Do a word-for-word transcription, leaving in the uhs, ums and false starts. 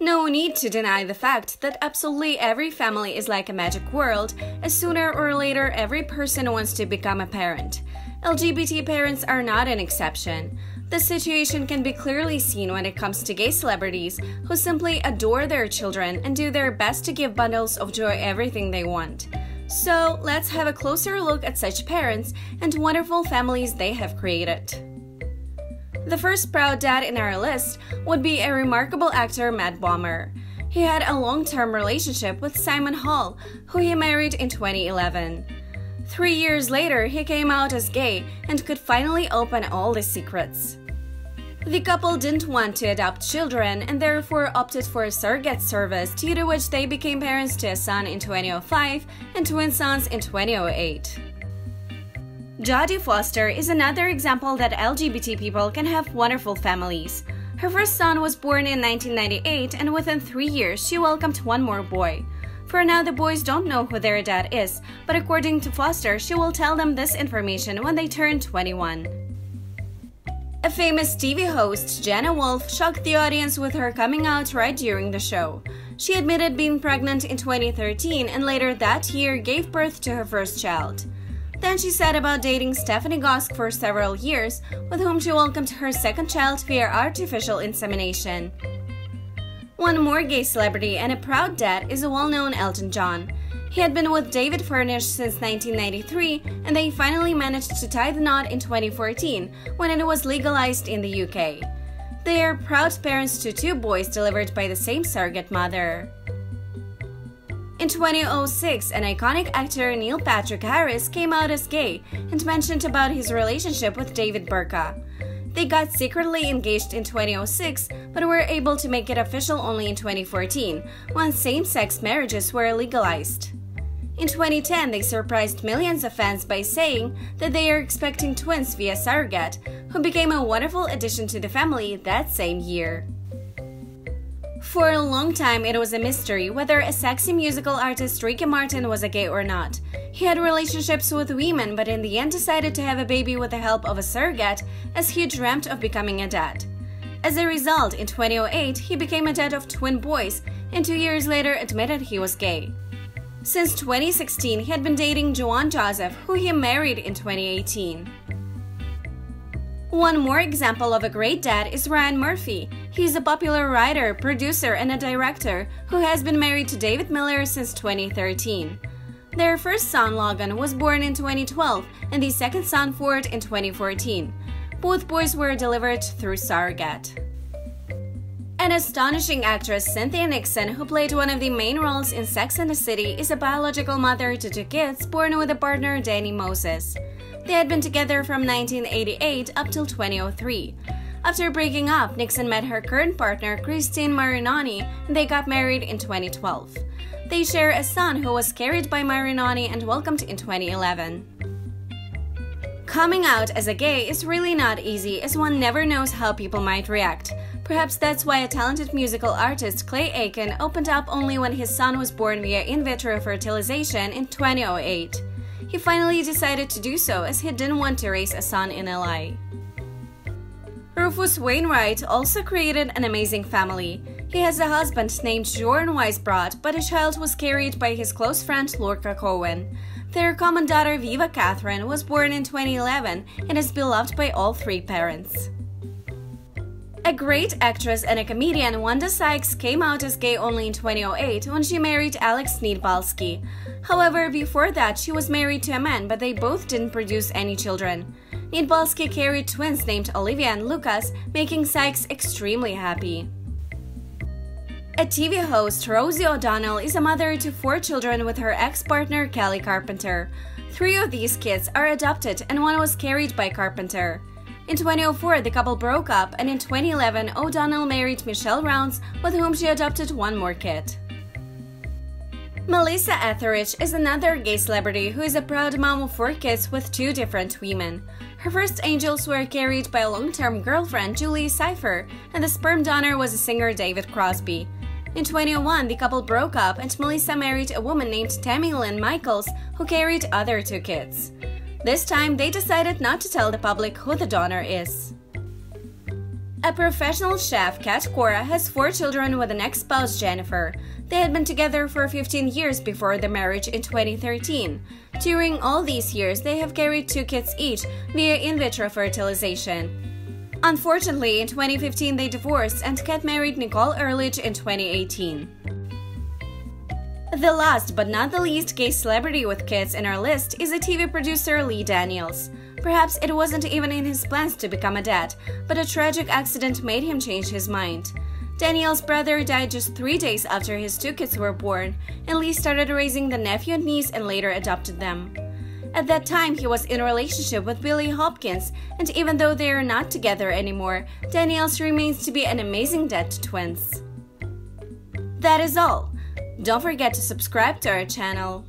No need to deny the fact that absolutely every family is like a magic world, as sooner or later every person wants to become a parent. L G B T parents are not an exception. The situation can be clearly seen when it comes to gay celebrities who simply adore their children and do their best to give bundles of joy everything they want. So let's have a closer look at such parents and wonderful families they have created. The first proud dad in our list would be a remarkable actor Matt Bomer. He had a long-term relationship with Simon Hall, who he married in twenty eleven. Three years later, he came out as gay and could finally open all the secrets. The couple didn't want to adopt children and therefore opted for a surrogate service, due to which they became parents to a son in two thousand five and twin sons in two thousand eight. Jodie Foster is another example that L G B T people can have wonderful families. Her first son was born in nineteen ninety-eight, and within three years she welcomed one more boy. For now, the boys don't know who their dad is, but according to Foster, she will tell them this information when they turn twenty-one. A famous T V host, Jenna Wolfe, shocked the audience with her coming out right during the show. She admitted being pregnant in twenty thirteen and later that year gave birth to her first child. Then she said about dating Stephanie Gosk for several years, with whom she welcomed her second child via artificial insemination. One more gay celebrity and a proud dad is a well-known Elton John. He had been with David Furnish since nineteen ninety-three, and they finally managed to tie the knot in twenty fourteen, when it was legalized in the U K. They are proud parents to two boys delivered by the same surrogate mother. In two thousand six, an iconic actor Neil Patrick Harris came out as gay and mentioned about his relationship with David Burtka. They got secretly engaged in two thousand six, but were able to make it official only in twenty fourteen, when same-sex marriages were legalized. In twenty ten, they surprised millions of fans by saying that they are expecting twins via surrogate, who became a wonderful addition to the family that same year. For a long time, it was a mystery whether a sexy musical artist Ricky Martin was a gay or not. He had relationships with women, but in the end decided to have a baby with the help of a surrogate, as he dreamt of becoming a dad. As a result, in two thousand eight, he became a dad of twin boys, and two years later admitted he was gay. Since twenty sixteen, he had been dating Jwan Yosef, who he married in twenty eighteen. One more example of a great dad is Ryan Murphy. He is a popular writer, producer, and a director who has been married to David Miller since twenty thirteen. Their first son, Logan, was born in twenty twelve, and the second son, Ford, in twenty fourteen. Both boys were delivered through surrogate. An astonishing actress, Cynthia Nixon, who played one of the main roles in Sex and the City, is a biological mother to two kids born with a partner, Danny Moses. They had been together from nineteen eighty-eight up till two thousand three. After breaking up, Nixon met her current partner, Christine Marinani, and they got married in twenty twelve. They share a son who was carried by Marinani and welcomed in twenty eleven. Coming out as a gay is really not easy, as one never knows how people might react. Perhaps that's why a talented musical artist, Clay Aiken, opened up only when his son was born via in vitro fertilization in two thousand eight. He finally decided to do so, as he didn't want to raise a son in a lie. Rufus Wainwright also created an amazing family. He has a husband named Jorn Weisbrot, but a child was carried by his close friend Lorca Cohen. Their common daughter Viva Catherine was born in twenty eleven and is beloved by all three parents. A great actress and a comedian, Wanda Sykes came out as gay only in two thousand eight when she married Alex Niedbalski. However, before that she was married to a man, but they both didn't produce any children. Niedbalski carried twins named Olivia and Lucas, making Sykes extremely happy. A T V host, Rosie O'Donnell, is a mother to four children with her ex-partner Kelly Carpenter. Three of these kids are adopted and one was carried by Carpenter. In twenty oh four, the couple broke up, and in twenty eleven, O'Donnell married Michelle Rounds, with whom she adopted one more kid. Melissa Etheridge is another gay celebrity who is a proud mom of four kids with two different women. Her first angels were carried by long-term girlfriend Julie Cypher, and the sperm donor was a singer David Crosby. In twenty oh one, the couple broke up, and Melissa married a woman named Tammy Lynn Michaels, who carried other two kids. This time, they decided not to tell the public who the donor is. A professional chef, Kat Cora, has four children with an ex-spouse, Jennifer. They had been together for fifteen years before their marriage in twenty thirteen. During all these years, they have carried two kids each via in vitro fertilization. Unfortunately, in twenty fifteen they divorced and Kat married Nicole Erlich in twenty eighteen. The last but not the least gay celebrity with kids in our list is a T V producer Lee Daniels. Perhaps it wasn't even in his plans to become a dad, but a tragic accident made him change his mind. Daniel's brother died just three days after his two kids were born, and Lee started raising the nephew and niece and later adopted them. At that time, he was in a relationship with Billie Hopkins, and even though they are not together anymore, Daniels remains to be an amazing dad to twins. That is all. Don't forget to subscribe to our channel.